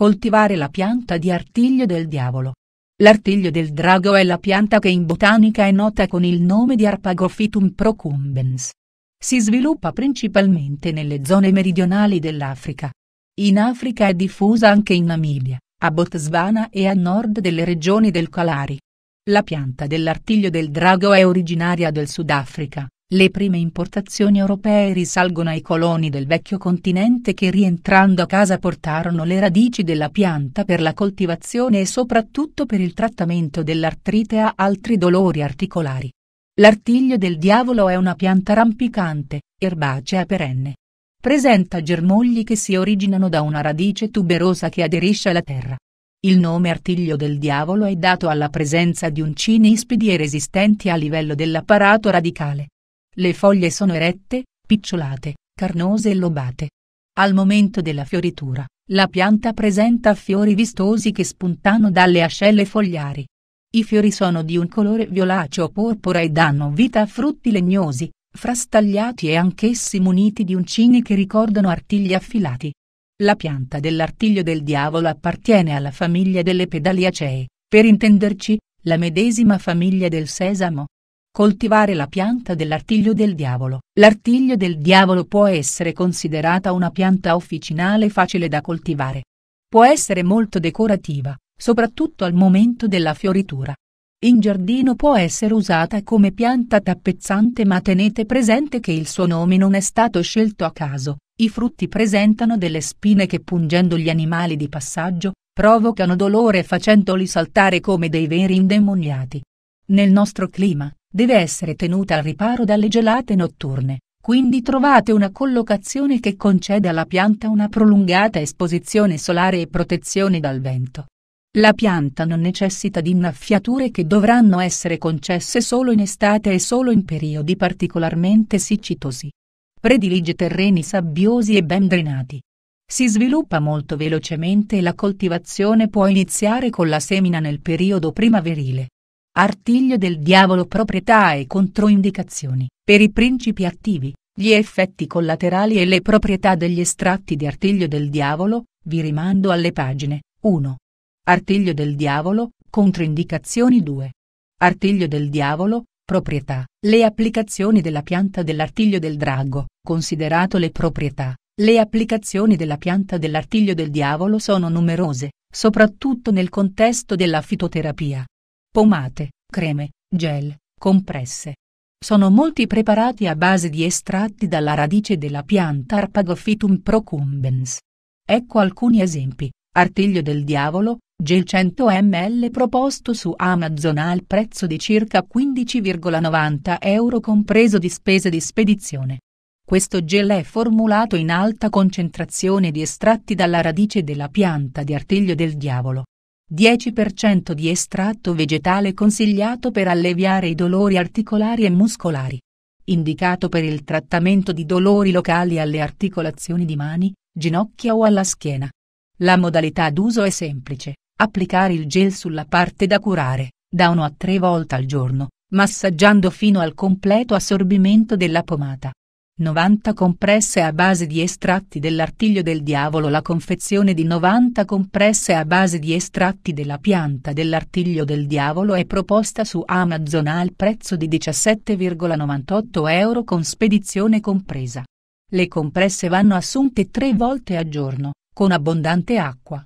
coltivare la pianta di artiglio del diavolo. L'artiglio del drago è la pianta che in botanica è nota con il nome di Harpagophytum procumbens. Si sviluppa principalmente nelle zone meridionali dell'Africa. In Africa è diffusa anche in Namibia, a Botswana e a nord delle regioni del Kalahari. La pianta dell'artiglio del drago è originaria del Sudafrica. Le prime importazioni europee risalgono ai coloni del vecchio continente che rientrando a casa portarono le radici della pianta per la coltivazione e soprattutto per il trattamento dell'artrite e altri dolori articolari. L'artiglio del diavolo è una pianta rampicante, erbacea perenne. Presenta germogli che si originano da una radice tuberosa che aderisce alla terra. Il nome artiglio del diavolo è dato alla presenza di uncini ispidi e resistenti a livello dell'apparato radicale. Le foglie sono erette, picciolate, carnose e lobate. Al momento della fioritura, la pianta presenta fiori vistosi che spuntano dalle ascelle fogliari. I fiori sono di un colore violaceo-porpora e danno vita a frutti legnosi, frastagliati e anch'essi muniti di uncini che ricordano artigli affilati. La pianta dell'artiglio del diavolo appartiene alla famiglia delle Pedaliacee, per intenderci, la medesima famiglia del sesamo. Coltivare la pianta dell'artiglio del diavolo. L'artiglio del diavolo può essere considerata una pianta officinale facile da coltivare. Può essere molto decorativa, soprattutto al momento della fioritura. In giardino può essere usata come pianta tappezzante, ma tenete presente che il suo nome non è stato scelto a caso. I frutti presentano delle spine che, pungendo gli animali di passaggio, provocano dolore facendoli saltare come dei veri indemoniati. Nel nostro clima, deve essere tenuta al riparo dalle gelate notturne, quindi trovate una collocazione che conceda alla pianta una prolungata esposizione solare e protezione dal vento. La pianta non necessita di innaffiature che dovranno essere concesse solo in estate e solo in periodi particolarmente siccitosi. Predilige terreni sabbiosi e ben drenati. Si sviluppa molto velocemente e la coltivazione può iniziare con la semina nel periodo primaverile. Artiglio del diavolo. Proprietà e controindicazioni. Per i principi attivi, gli effetti collaterali e le proprietà degli estratti di artiglio del diavolo, vi rimando alle pagine 1. Artiglio del diavolo, controindicazioni 2. Artiglio del diavolo, proprietà. Le applicazioni della pianta dell'artiglio del drago. Considerato le proprietà, le applicazioni della pianta dell'artiglio del diavolo sono numerose, soprattutto nel contesto della fitoterapia. Pomate, creme, gel, compresse. Sono molti preparati a base di estratti dalla radice della pianta Harpagophytum procumbens. Ecco alcuni esempi. Artiglio del diavolo, gel 100 ml proposto su Amazon al prezzo di circa €15,90 compreso di spese di spedizione. Questo gel è formulato in alta concentrazione di estratti dalla radice della pianta di artiglio del diavolo. 10% di estratto vegetale consigliato per alleviare i dolori articolari e muscolari. Indicato per il trattamento di dolori locali alle articolazioni di mani, ginocchia o alla schiena. La modalità d'uso è semplice: applicare il gel sulla parte da curare, da 1 a 3 volte al giorno, massaggiando fino al completo assorbimento della pomata. 90 compresse a base di estratti dell'artiglio del diavolo. La confezione di 90 compresse a base di estratti della pianta dell'artiglio del diavolo è proposta su Amazon al prezzo di €17,98 con spedizione compresa. Le compresse vanno assunte 3 volte al giorno, con abbondante acqua.